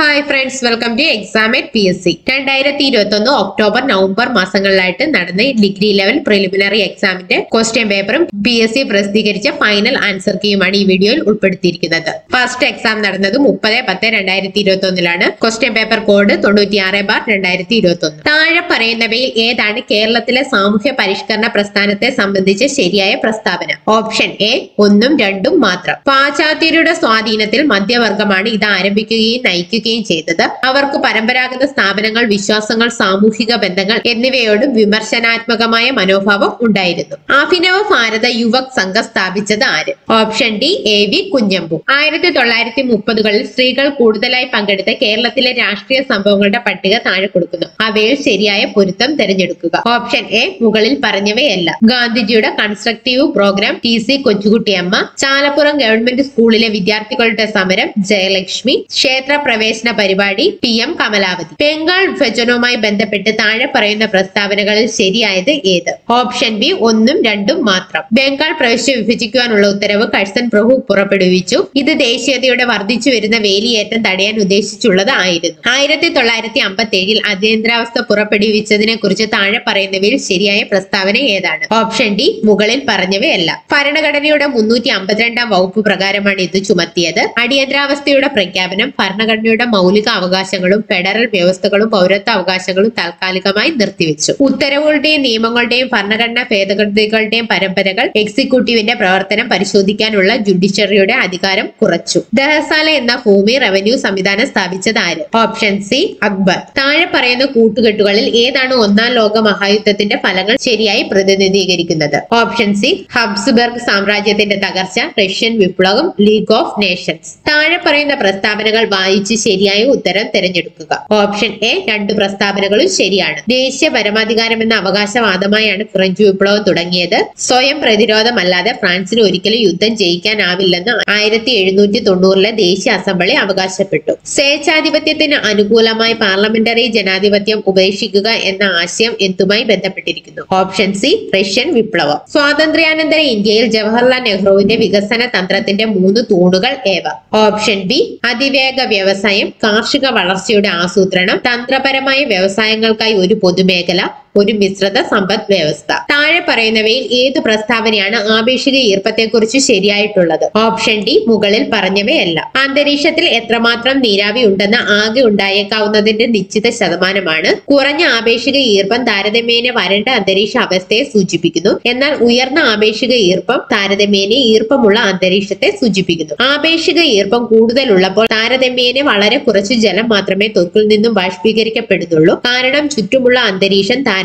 Hi friends, welcome to Exam at PSC. 2021 October, November മാസങ്ങളിലായിട്ട് നടന്ന degree level preliminary എക്സാമിന്റെ question പേപ്പറും PSC പ്രസിദ്ധീകരിച്ച ഫൈനൽ ആൻസർ കീയുമാണ് ഈ വീഡിയോയിൽ ഉൾപ്പെടുത്തിയിരിക്കുന്നത്. ഫസ്റ്റ് എക്സാം നടന്നത് 30-10-2021ലാണ്. Question paper code 96/2021. താഴെ പറയുന്നവയിൽ ഏതാണ് കേരളത്തിലെ സാമൂഹ്യ പരിഷ്കരണ പ്രസ്ഥാനത്തെ സംബന്ധിച്ച് ശരിയായ പ്രസ്താവന? ഓപ്ഷൻ എ, ഒന്നും രണ്ടും മാത്രം. പാശ്ചാത്യരുടെ സ്വാധീനത്തിൽ മധ്യവർഗമാണ് ഇത് ആരംഭിക്കുകയും നയിക്കുകയും ചെയ്തത്. അവർക്ക് പരമ്പരാഗത സ്ഥാപനങ്ങൾ, വിശ്വാസങ്ങൾ, സാമൂഹിക ബന്ധങ്ങൾ എന്നിവയോടും വിമർശനാത്മകമായ മനോഭാവം ഉണ്ടായിരുന്നു. അഭിനവ ഭാരത യുവക് സംഘം സ്ഥാപിച്ചത് ആര്? Option D, AV Kunhambu. 1930-കളിൽ സ്ത്രീകൾ കൂടുതലായി പങ്കെടുത്ത കേരളത്തിലെ രാഷ്ട്രീയ സംഭവങ്ങളുടെ പട്ടിക താഴെ കൊടുക്കുന്നു. അവയിൽ ശരിയായ പൊരുത്തം തിരഞ്ഞെടുക്കുക. ഓപ്ഷൻ എ, മുകളിൽ പറഞ്ഞവയല്ല. ഗാന്ധിജിയുടെ constructive programme, TC Kochukuttiyamma, Chalappuram government സ്കൂളിലെ വിദ്യാർത്ഥികളുടെ സമരം, ജയലക്ഷ്മി, ക്ഷേത്ര പ്രവേശന പരിപാടി, PM കമലാവതി. ബംഗാൾ വിഭജനവുമായി ബന്ധപ്പെട്ട് താഴെ പറയുന്ന പ്രസ്താവനകളിൽ ശരിയായത് ഏത്? ഓപ്ഷൻ ബി, ഒന്നും രണ്ടും മാത്രം. ബംഗാൾ പ്രവിശ്യ വിഭജിക്കുവാനുള്ള ഉത്തരവ് കഴ്സൺ പ്രഭു പുറപ്പെടുവിച്ചു. ഇത് ദേശീയതയുടെ വർദ്ധിച്ചു വരുന്ന വേലിയേറ്റം തടയാൻ ഉദ്ദേശിച്ചുള്ളത് ആയിരുന്നു. 1957-ൽ അടിയന്തരാവസ്ഥ പുറപ്പെടുവിച്ചതിനെ കുറിച്ച് താഴെ പറയുന്നവയിൽ ശരിയായ പ്രസ്താവന ഏതാണ്? ഓപ്ഷൻ ഡി, മുകളിൽ പറഞ്ഞവയല്ല. ഭരണഘടനയുടെ 352-ാം വകുപ്പ് പ്രകാരമാണ് ഇത് ചുമത്തിയത്. അടിയന്തരാവസ്ഥയുടെ പ്രഖ്യാപനം ഭരണഘടന മൗലിക അവകാശങ്ങളും ഫെഡറൽ വ്യവസ്ഥകളും പൗരത്വ അവകാശങ്ങളും താൽക്കാലികമായി നിർത്തിവെച്ചു. ഉത്തരവുകളുടെയും നിയമങ്ങളുടെയും ഭരണഘടനാ ഭേദഗതികളുടെയും പരമ്പരകൾ എക്സിക്യൂട്ടീവിന്റെ പ്രവർത്തനം പരിശോധിക്കാനുള്ള ജുഡീഷ്യറിയുടെ അധികാരം കുറച്ചു. ദഹസാല എന്ന ഭൂമി റവന്യൂ സംവിധാനം സ്ഥാപിച്ചത് ആര്? Option C, Akbar. താഴെ പറയുന്ന കൂട്ടുകെട്ടുകളിൽ ഏതാണ് ഒന്നാം ലോക മഹായുദ്ധത്തിന്റെ ഫലങ്ങൾ ശരിയായി പ്രതിനിധീകരിക്കുന്നത്? ഓപ്ഷൻ സി, ഹബ്സ്ബർഗ് സാമ്രാജ്യത്തിന്റെ തകർച്ച, റഷ്യൻ വിപ്ലവം, ലീഗ് ഓഫ് നേഷൻസ്. താഴെ പറയുന്ന പ്രസ്താവനകൾ വായിച്ച് ശരിയായ ഉത്തരം തിരഞ്ഞെടുക്കുക. ഓപ്ഷൻ എ, രണ്ട് പ്രസ്താവനകളും ശരിയാണ്. ദേശീയ പരമാധികാരം എന്ന അവകാശവാദമായാണ് ഫ്രഞ്ച് വിപ്ലവം തുടങ്ങിയത്. സ്വയം പ്രതിരോധമല്ലാതെ ഫ്രാൻസിന് ഒരിക്കലും യുദ്ധം ജയിക്കാനാവില്ലെന്ന് 1790-ലെ ദേശീയ അസംബ്ലി അവകാശപ്പെട്ടു. സ്വേച്ഛാധിപത്യത്തിന് അനുകൂലമായി പാർലമെന്ററി ജനാധിപത്യം ഉപേക്ഷിക്കുക എന്ന ആശയം എന്തുമായി ബന്ധപ്പെട്ടിരിക്കുന്നു? ഓപ്ഷൻ സി, റഷ്യൻ വിപ്ലവം. സ്വാതന്ത്ര്യാനന്തര ഇന്ത്യയിൽ ജവഹർലാൽ നെഹ്റുവിന്റെ വികസന തന്ത്രത്തിന്റെ 3 തൂണുകൾ ഏവ? ഓപ്ഷൻ ബി, അതിവേഗ വ്യവസായം, കാർഷിക വളർച്ചയുടെ ആസൂത്രണം, തന്ത്രപരമായ വ്യവസായങ്ങൾക്കായി ഒരു പൊതുമേഖല, ഒരു മിശ്രിത സമ്പദ് വ്യവസ്ഥ. താഴെ പറയുന്നവയിൽ ഏത് പ്രസ്താവനയാണ് ആപേക്ഷിക ഈർപ്പത്തെക്കുറിച്ച് ശരിയായിട്ടുള്ളത്? ഓപ്ഷൻ ഡി, മുകളിൽ പറഞ്ഞവയല്ല. അന്തരീക്ഷത്തിൽ എത്രമാത്രം നീരാവി ഉണ്ടെന്ന് ആകെ ഉണ്ടായേക്കാവുന്നതിന്റെ നിശ്ചിത ശതമാനമാണ്. കുറഞ്ഞ ആപേക്ഷിക ഈർപ്പം താരതമ്യേന വരണ്ട അന്തരീക്ഷ അവസ്ഥയെ സൂചിപ്പിക്കുന്നു. എന്നാൽ ഉയർന്ന ആപേക്ഷിക ഈർപ്പം താരതമ്യേന ഈർപ്പമുള്ള അന്തരീക്ഷത്തെ സൂചിപ്പിക്കുന്നു. ആപേക്ഷിക ഈർപ്പം കൂടുതലുള്ളപ്പോൾ താരതമ്യേന വളരെ കുറച്ച് ജലം മാത്രമേ തൊക്കിൽ നിന്നും ബാഷ്പീകരിക്കപ്പെടുന്നുള്ളൂ. കാരണം ചുറ്റുമുള്ള അന്തരീക്ഷം താരതമ്യേന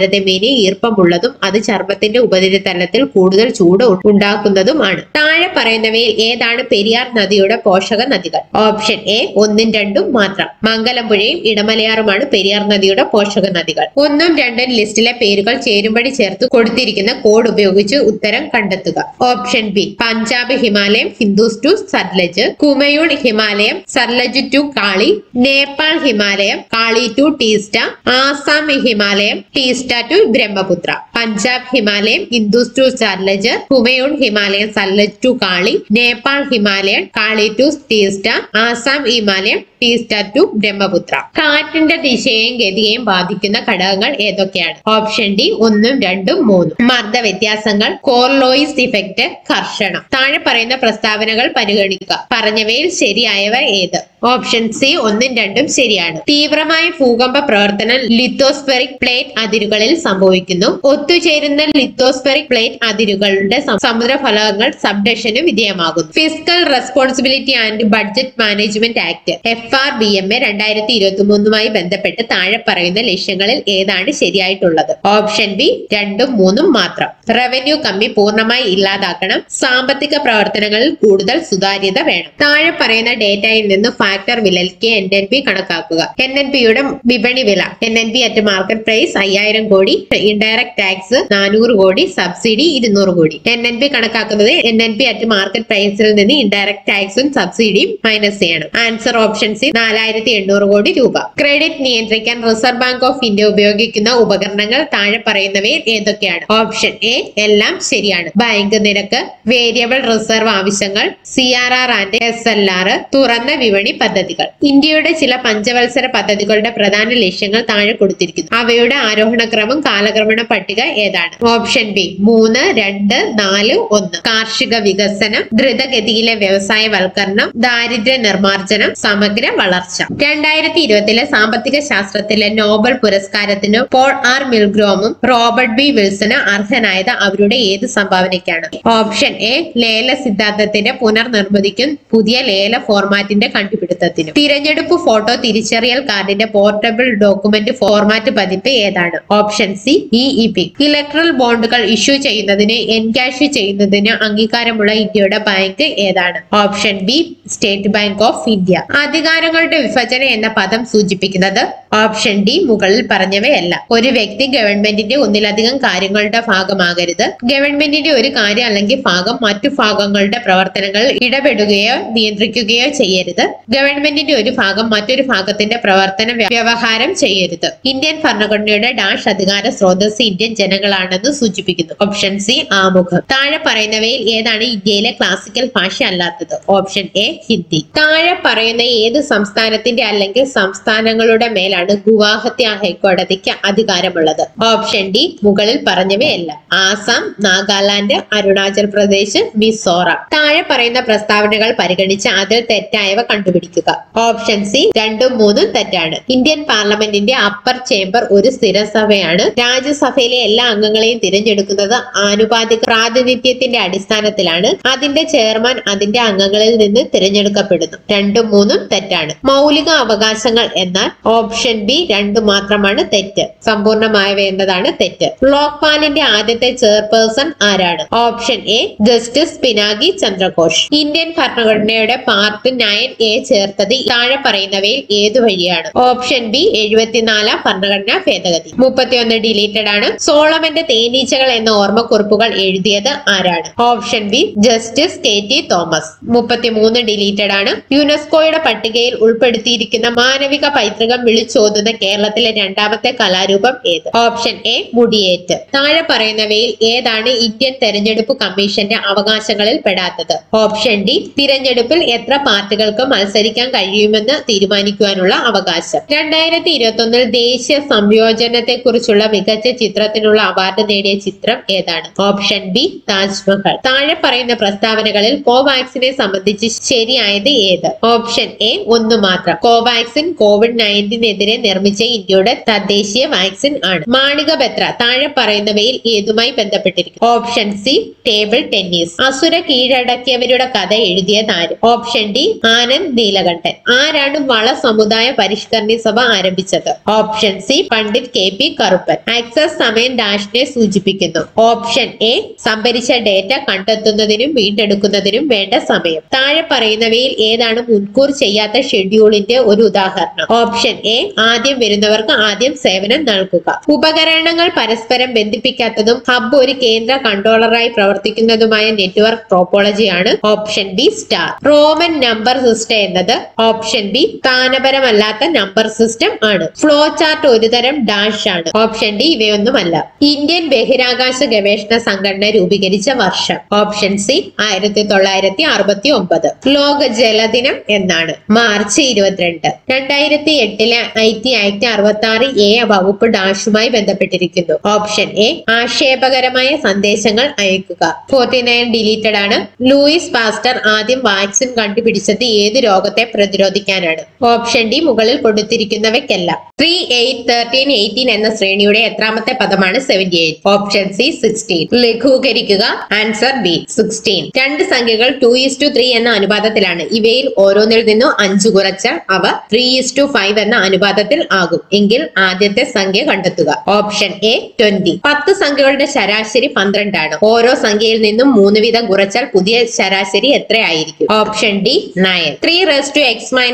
ഈർപ്പമുള്ളതും അത് ചർമ്മത്തിന്റെ ഉപരിതലത്തിൽ കൂടുതൽ ചൂട് ഉണ്ടാക്കുന്നതുമാണ്. താഴെ പറയുന്നവയിൽ ഏതാണ് പെരിയാർ നദിയുടെ പോഷക നദികൾ? ഓപ്ഷൻ എ, ഒന്നും രണ്ടും മാത്രം. മംഗലംപുഴയും ഇടമലയാറുമാണ് പെരിയാർ നദിയുടെ പോഷക നദികൾ. 1, 2 ലിസ്റ്റിലെ പേരുകൾ ചേരുംപടി ചേർത്ത് കൊടുത്തിരിക്കുന്ന കോഡ് ഉപയോഗിച്ച് ഉത്തരം കണ്ടെത്തുക. Option B, Punjab Himalayam, Indus to Sutlej, Kumaon Himalayam, Sutlej to Kali, Nepal Himalayam, Kali to Teesta, Assam Himalayam, Teesta to Brahmaputra, Punjab Himalayam, Indus to Sutlej, Kumaon Himalayam, Sutlej to Kali, Nepal Himalayam, Kali to Teesta, Assam Himalayam, Teesta to Brahmaputra. കാറ്റിന്റെ ദിശയെയും ഗതിയെയും ബാധിക്കുന്ന ഘടകങ്ങൾ ഏതൊക്കെയാണ്? Option D, 1, 2, 3. മർദ്ദ വ്യത്യാസങ്ങൾ, കോർലോയിസ് ഇഫക്റ്റ്, കർഷണം. താഴെ പറയുന്ന പ്രസ്താവനകൾ പരിഗണിക്കുക. പറഞ്ഞവയിൽ ശരിയായവ ഏത്? ഓപ്ഷൻ സി, 1, 2 ശരിയാണ്. തീവ്രമായ ഭൂകമ്പ പ്രവർത്തനം ലിത്തോസ്ഫെറിക് പ്ലേറ്റ് അതിരുകളിൽ സംഭവിക്കുന്നു. ഒത്തുചേരുന്ന ലിത്തോസ്ഫെറിക് പ്ലേറ്റ് അതിരുകളുടെ സമുദ്രഫലകങ്ങൾ സബ്ഡക്ഷന് വിധേയമാകുന്നു. Fiscal responsibility and budget management act FRBMR 2023-മായി ബന്ധപ്പെട്ട് താഴെ പറയുന്ന ലക്ഷ്യങ്ങളിൽ ഏതാണ് ശരിയായിട്ടുള്ളത്? ഓപ്ഷൻ ബി, 2, 3 മാത്രം. റവന്യൂ കമ്മി പൂർണ്ണമായി ഇല്ലാതാക്കണം. സാമ്പത്തിക പ്രവർത്തനങ്ങളിൽ കൂടുതൽ സുതാര്യത വേണം. താഴെ പറയുന്ന ഡേറ്റയിൽ നിന്ന് ഫാക്ടർ വിലയ്ക്ക് NNP കണക്കാക്കുക. NNP യുടെ വിപണി വില, NNP at market price 5000 1,000 crore, indirect tax 400 crore, subsidy 200 crore. NNP കണക്കാക്കുന്നത് NNP at market price ൽ നിന്ന് indirect tax ഉം subsidy minus ചെയ്യണം. Answer option C 4,800 crore. Credit നിയന്ത്രിക്കാൻ റിസർവ് ബാങ്ക് ഓഫ് ഇന്ത്യ ഉപയോഗിക്കുന്ന ഉപകരണങ്ങൾ താഴെ പറയുന്നവയിൽ ഏതൊക്കെയാണ്? ഓപ്ഷൻ എ എല്ലാം ശരിയാണ്. ബാങ്ക് നിരക്ക്, വേരിയബിൾ റിസർവ് ആവശ്യങ്ങൾ, CRR ആൻഡ് SLR, തുറന്ന വിപണി പദ്ധതികൾ. ഇന്ത്യയുടെ ചില പഞ്ചവത്സര പദ്ധതികളുടെ പ്രധാന ലക്ഷ്യങ്ങൾ താഴെ കൊടുത്തിരിക്കുന്നു. അവയുടെ ആരോഹണക്രമം കാലക്രമണ പട്ടിക ഏതാണ്? Option B 3, 2, 4, 1. കാർഷിക വികസനം, ദ്രുതഗതിയിലെ വ്യവസായവൽക്കരണം, ദാരിദ്ര്യ നിർമ്മാർജ്ജനം, സമഗ്ര വളർച്ച. 2020 സാമ്പത്തിക ശാസ്ത്രത്തിലെ നോബൽ പുരസ്കാരത്തിന് പോൾ ആർ മിൽഗ്രോമും റോബർട്ട് ബി വിൽസന് അർഹനായത് അവരുടെ ഏത് സംഭാവനയ്ക്കാണ്? ഓപ്ഷൻ എ ലേല സിദ്ധാന്തത്തിന്റെ പുനർനിർമ്മിതിക്കും പുതിയ ലേല ഫോർമാറ്റിന്റെ കണ്ടുപിടുത്തത്തിനും. തിരഞ്ഞെടുപ്പ് ഫോട്ടോ തിരിച്ചറിയൽ കാർഡിന്റെ പോർട്ടബിൾ ഡോക്യുമെന്റ് ഫോർമാറ്റ് പതിപ്പ് ഏതാണ്? Option C EEP. ഇലക്ട്രൽ ബോണ്ടുകൾ ഇഷ്യൂ ചെയ്യുന്നതിന് എൻകാഷ് ചെയ്യുന്നതിന് അംഗീകാരമുള്ള ഇന്ത്യയുടെ ബാങ്ക് ഏതാണ്? Option B State Bank of India. അധികാരങ്ങളുടെ വിഭജനം എന്ന പദം സൂചിപ്പിക്കുന്നത്? ഓപ്ഷൻ ഡി മുകളിൽ പറഞ്ഞവയല്ല. ഒരു വ്യക്തി ഗവൺമെന്റിന്റെ ഒന്നിലധികം കാര്യങ്ങളുടെ ഭാഗമാകരുത്. ഗവൺമെന്റിന്റെ ഒരു കാര്യം അല്ലെങ്കിൽ ഭാഗം മറ്റു ഭാഗങ്ങളുടെ പ്രവർത്തനങ്ങൾ ഇടപെടുകയോ നിയന്ത്രിക്കുകയോ ചെയ്യരുത്. ഗവൺമെന്റിന്റെ ഒരു ഭാഗം മറ്റൊരു ഭാഗത്തിന്റെ പ്രവർത്തന വ്യവഹാരം ചെയ്യരുത്. ഇന്ത്യൻ ഭരണഘടനയുടെ ഡാഷ് അധികാര സ്രോതസ് ഇന്ത്യൻ ജനങ്ങളാണെന്ന് സൂചിപ്പിക്കുന്നു. ഓപ്ഷൻ സി ആമുഖം. താഴെ പറയുന്നവയിൽ ഏതാണ് ഇന്ത്യയിലെ ക്ലാസിക്കൽ ഭാഷ അല്ലാത്തത്? Option A Hindi. താഴെ പറയുന്ന ഏത് സംസ്ഥാനത്തിന്റെ അല്ലെങ്കിൽ സംസ്ഥാനങ്ങളുടെ മേലാണ് ഗുവാഹത്തി ഹൈക്കോടതിക്ക് അധികാരമുള്ളത്? ഓപ്ഷൻ ഡി മുകളിൽ പറഞ്ഞവയല്ല. ആസാം, നാഗാലാൻഡ്, അരുണാചൽ പ്രദേശ്, മിസോറാം. താഴെ പറയുന്ന പ്രസ്താവനകൾ പരിഗണിച്ച് അതിൽ തെറ്റായവ കണ്ടുപിടിക്കുക. ഓപ്ഷൻ സി 2, 3 തെറ്റാണ്. ഇന്ത്യൻ പാർലമെന്റിന്റെ അപ്പർ ചേംബർ ഒരു സ്ഥിര സഭയാണ്. രാജ്യസഭയിലെ എല്ലാ അംഗങ്ങളെയും തിരഞ്ഞെടുക്കുന്നത് ആനുപാതിക പ്രാതിനിധ്യത്തിന്റെ അടിസ്ഥാനത്തിലാണ്. അതിന്റെ ചെയർമാൻ അതിന്റെ അംഗങ്ങളിൽ നിന്ന് തിരഞ്ഞെടുക്കപ്പെടുന്നു. 2, 3 തെറ്റാണ്. മൗലിക അവകാശങ്ങൾ എന്നാൽ ഓപ്ഷൻ ബി 2 മാത്രമാണ് തെറ്റ്. സമ്പൂർണമായവ എന്നതാണ് തെറ്റ്. ലോക്പാലിന്റെ ആദ്യത്തെ ചെയർപേഴ്സൺ ആരാണ്? Option A justice Pinaki Chandraghose. Indian ഭരണഘടനയുടെ പാർട്ട് 9A ചേർത്തത് താഴെ പറയുന്നവയിൽ ഏതു വഴിയാണ്? ഓപ്ഷൻ ബി 74 ഭരണഘടനാ ഭേദഗതി. 31 ഡിലീറ്റഡ് ആണ്. സോളമന്റെ തേനീച്ചകൾ എന്ന ഓർമ്മക്കുറിപ്പുകൾ എഴുതിയത് ആരാണ്? Option B justice KT Thomas. 33 deleted ആണ്. യുനെസ്കോയുടെ പട്ടികയിൽ ഉൾപ്പെടുത്തിയിരിക്കുന്ന മാനവിക പൈതൃകം വിളിച്ചോതുന്ന കേരളത്തിലെ രണ്ടാമത്തെ കലാരൂപം ഏത്? Option A Mudiyettu. താഴെ പറയുന്നവയിൽ ഏതാണ് ഇന്ത്യൻ തെരഞ്ഞെടുപ്പ് കമ്മീഷന്റെ അവകാശങ്ങളിൽ പെടാത്തത്? ഓപ്ഷൻ ഡി തിരഞ്ഞെടുപ്പിൽ എത്ര പാർട്ടികൾക്ക് മത്സരിക്കാൻ കഴിയുമെന്ന് തീരുമാനിക്കുവാനുള്ള അവകാശം. 2021 ദേശീയ സംയോജനത്തെ കുറിച്ചുള്ള മികച്ച ചിത്രത്തിനുള്ള അവാർഡ് നേടിയ ചിത്രം ഏതാണ്? Option B Taj Mahal. താഴെ പറയുന്ന പ്രസ്താവനകളിൽ കോവാക്സിനെ സംബന്ധിച്ച് ശരിയായത് ഏത്? ഓപ്ഷൻ എ 1 മാത്രം. കോവാക്സിൻ COVID-19 നിർമ്മിച്ച ഇന്ത്യയുടെ തദ്ദേശീയ വാക്സിൻ ആണ്. മാണിക ബത്ര താഴെ പറയുന്നവയിൽ ഏതുമായി ബന്ധപ്പെട്ടിരിക്കും? Option C table tennis. അസുര കീഴടക്കിയവരുടെ കഥ എഴുതിയത് ആര്? Option D Anand Neelakantan. ആരാണ് വള സമുദായ പരിഷ്കരണി സഭ ആരംഭിച്ചത്? Option C Pandit KP Karuppan. Access സമയം ഡാഷിനെ സൂചിപ്പിക്കുന്നു. ഓപ്ഷൻ എ സംഭരിച്ച ഡേറ്റ കണ്ടെത്തുന്നതിനും വീണ്ടെടുക്കുന്നതിനും വേണ്ട സമയം. താഴെ പറയുന്നവയിൽ ഏതാണ് മുൻകൂർ ചെയ്യാത്ത ഷെഡ്യൂളിന്റെ ഒരു ഉദാഹരണം? ഓപ്ഷൻ എ ആദ്യം വരുന്നവർക്ക് ആദ്യം സേവനം നൽകുക. ഉപകരണങ്ങൾ പരസ്പരം ബന്ധിപ്പിക്കാത്തതും ഹബ് ഒരു കേന്ദ്ര കൺട്രോളറായി പ്രവർത്തിക്കുന്നതുമായ നെറ്റ്വർക്ക് ടോപ്പോളജിയാണ്. Option B star. Roman number system എന്നത് ഓപ്ഷൻ ബി സ്ഥാനപരമല്ലാത്ത നമ്പർ സിസ്റ്റം ആണ്. ഫ്ലോ ചാർട്ട് ഒരുതരം ഡാഷ് ആണ്. ഓപ്ഷൻ ഡി ഇവയൊന്നുമല്ല. ഇന്ത്യൻ ബഹിരാകാശ ഗവേഷണ സംഘടന രൂപീകരിച്ച വർഷം? Option C 1969. ലോക ജലദിനം എന്നാണ്? മാർച്ച് 22. 2008 IT Act 66A വകുപ്പ് ഡാഷുമായി ബന്ധപ്പെട്ടിരിക്കുന്നു. ഓപ്ഷൻ എ ആക്ഷേപകരമായ സന്ദേശങ്ങൾ അയക്കുക. 49 ഡിലീറ്റഡ് ആണ്. ലൂയിസ് പാസ്റ്റർ ആദ്യം വാക്സിൻ കണ്ടുപിടിച്ചത് ഏത് രോഗത്തെ പ്രതിരോധിക്കാനാണ്? ഓപ്ഷൻ ഡി മുകളിൽ കൊടുത്തിരിക്കുന്നവയ്ക്കല്ല. 3, 8, 13, 18 എന്ന ശ്രേണിയുടെ എത്രാമത്തെ പദമാണ് 78? Option C 16. ലഘൂകരിക്കുക. Answer B 16. 2 സംഖ്യകൾ 2:3 എന്ന അനുപാതത്തിലാണ്. ഇവയിൽ ഓരോന്നിൽ നിന്നും 5 കുറച്ച് അവ 3:5 എന്ന അനുപാതത്തിൽ ആകും എങ്കിൽ ആദ്യത്തെ സംഖ്യ കണ്ടെത്തുക. Option A 20. 10 സംഖ്യകളുടെ ശരാശരി 12 ആണ്. ഓരോ സംഖ്യയിൽ നിന്നും 3 വീതം കുറച്ചാൽ പുതിയ ശരാശരി എത്രയായിരിക്കും? Option D 9. 3x - y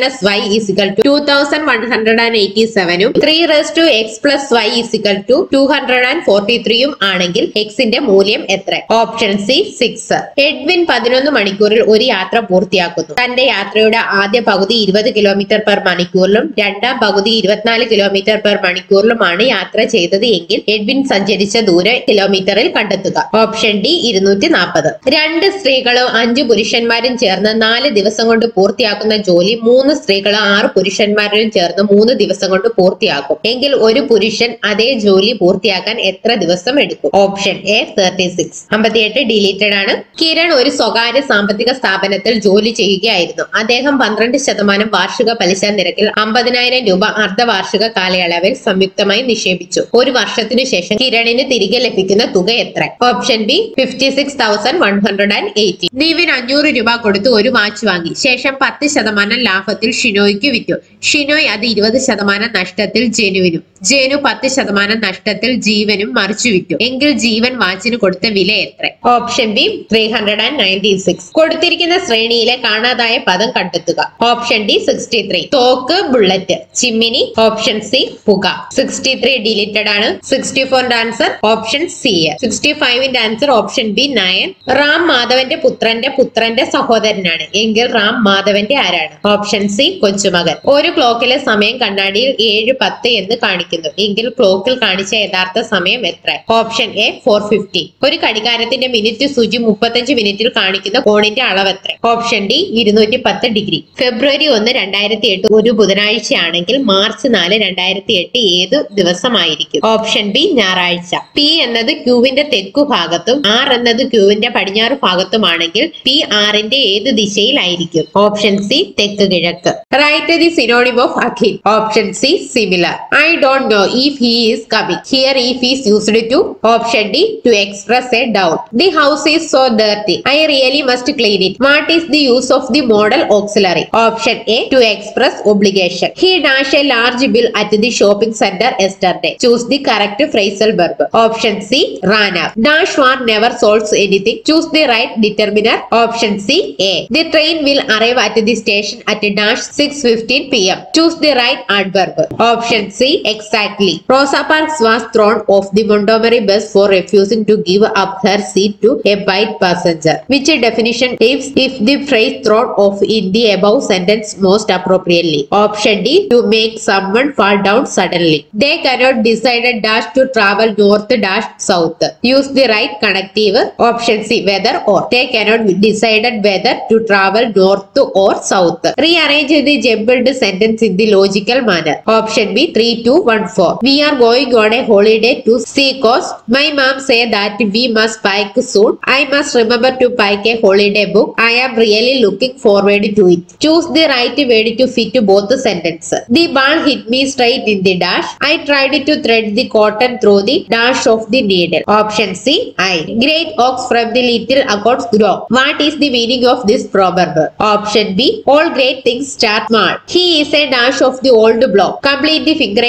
2187 ഉം 3x + y is equal to 243 ആണെങ്കിൽ x ന്റെ മൂല്യം എത്ര? Option C 6. എഡ്വിൻ 11 മണിക്കൂറിൽ ഒരു യാത്ര പൂർത്തിയാക്കുന്നു. തന്റെ യാത്രയുടെ ആദ്യ പകുതി 20 കിലോമീറ്റർ പെർ മണിക്കൂറിലും രണ്ടാം പകുതി 24 കിലോമീറ്റർ പെർ മണിക്കൂറിലുമാണ് യാത്ര ചെയ്തത് എങ്കിൽ എഡ്വിൻ സഞ്ചരിച്ച ദൂരം കിലോമീറ്ററിൽ കണ്ടെത്തുക. Option D 240. രണ്ട് സ്ത്രീകളും 5 പുരുഷന്മാരും ചേർന്ന് 4 ദിവസം കൊണ്ട് പൂർത്തിയാക്കുന്ന ജോലി 3 സ്ത്രീകളും 6 പുരുഷന്മാരും ചേർന്ന് 3 ദിവസം കൊണ്ട് പൂർത്തിയാക്കും എങ്കിൽ ഒരു പുരുഷൻ അതേ ജോലി പൂർത്തിയാക്കാൻ എത്ര ദിവസം എടുക്കും? Option A 36. 58 ഡിലീറ്റഡ് ആണ്. കിരൺ ഒരു സ്വകാര്യ സാമ്പത്തിക സ്ഥാപനത്തിൽ ജോലി ചെയ്യുകയായിരുന്നു. അദ്ദേഹം 12% വാർഷിക പലിശ നിരക്കിൽ 50,000 രൂപ അർദ്ധവാർഷിക കാലയളവിൽ സംയുക്തമായി നിക്ഷേപിച്ചു. ഒരു വർഷത്തിനു ശേഷം കിരണിന് തിരികെ ലഭിക്കുന്ന തുക എത്ര? Option B 56,180. നിവിൻ 500 രൂപ കൊടുത്ത് ഒരു വാച്ച് വാങ്ങി. ശേഷം 10% ലാഭത്തിൽ ഷിനോയ്ക്ക് വിറ്റു. ഷിനോയ് അത് 20% നഷ്ടത്തിൽ ജനുവിനും, ജനു 10% നഷ്ടത്തിൽ ജീവനും മറിച്ചു വിറ്റു എങ്കിൽ ജീവൻ വാച്ചിന് കൊടുത്ത വില എത്ര? Option B 396. കൊടുത്തിരിക്കുന്ന ശ്രേണിയിലെ കാണാതായ പദം കണ്ടെത്തുക. Option D 63. തോക്ക്, ബുള്ളറ്റ്, ചിമ്മിനി. ഓപ്ഷൻ സി പുക. 63 ഡിലീറ്റഡ് ആണ്. 64ന്റെ ആൻസർ ഓപ്ഷൻ സി. 65ന്റെ ആൻസർ ഓപ്ഷൻ ബി 9. റാം മാധവന്റെ പുത്രന്റെ പുത്രന്റെ സഹോദരനാണ് എങ്കിൽ റാം മാധവന്റെ ആരാണ്? ഓപ്ഷൻ സി കൊച്ചുമകൻ. ഒരു ക്ലോക്കിലെ സമയം കണ്ണാടിയിൽ 7:10 എന്ന് കാണിക്കും എങ്കിൽ ക്ലോക്കിൽ കാണിച്ച യഥാർത്ഥ സമയം എത്ര? Option A 450. ഒരു ഘടികാരത്തിന്റെ മിനിറ്റ് സൂചി 35 മിനിറ്റിൽ കാണിക്കുന്ന കോണിന്റെ അളവ് എത്ര? Option D 210 degree. ഫെബ്രുവരി 1, 2008 ഒരു ബുധനാഴ്ച ആണെങ്കിൽ മാർച്ച് 4, 2008 ഏത് ദിവസമായിരിക്കും? ഓപ്ഷൻ ബി ഞായറാഴ്ച. പി എന്നത് ക്യൂവിന്റെ തെക്കു ഭാഗത്തും ആർ എന്നത് ക്യൂവിന്റെ പടിഞ്ഞാറ് ഭാഗത്തുമാണെങ്കിൽ പി ആറിന്റെ ഏത് ദിശയിലായിരിക്കും? ഓപ്ഷൻ സി തെക്ക് കിഴക്ക്. Write the synonym of Akhil. Option C similar. I don't know if he is coming. Here if is used to. Option D to express a doubt. The house is so dirty, I really must clean it. What is the use of the modal auxiliary? Option A to express obligation. He dashed a large bill at the shopping center yesterday. Choose the correct phrasal verb. Option C ran up. Dash war never solves anything. Choose the right determiner. Option C A. The train will arrive at the station at dash 6:15 p.m. Choose the right adverb. Option C exactly. Rosa Parks was thrown off the Montgomery bus for refusing to give up her seat to a white passenger. Which definition gives if the phrase thrown off in the above sentence most appropriately? Option D to make someone fall down suddenly. They cannot decide dash to travel north dash south. Use the right connective. Option C whether or. They cannot decide whether to travel north or south. Rearrange the jumbled sentence in the logical manner. Option B 3, 2, 1, 4. We are going on a holiday to sea coast. My mom said that we must pack soon. I must remember to pack a holiday book. I am really looking forward to it. Choose the right word to fit both the sentences. The ball hit me straight in the dash. I tried to thread the cotton through the dash of the needle. Option C I. Great oaks from the little accords grow. What is the meaning of this proverb? Option B all great things start small. He is a dash of the old block. Complete the figure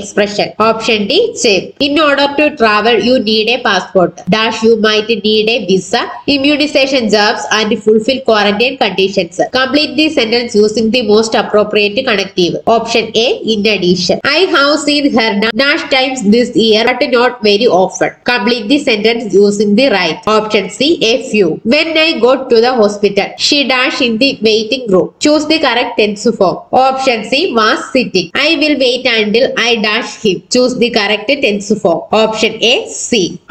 expression. Option D cheap. In order to travel you need a passport dash you might need a visa, immunization jobs and fulfill quarantine conditions. Complete the sentence using the most appropriate connective. Option A in addition. I have seen her dash times this year but not very often. Complete the sentence using the right. Option C a few. When I go to the hospital she dash in the waiting room. Choose the correct tense form. Option C was sitting. I will wait until I dash him. Choose the correct tense form. Option A C.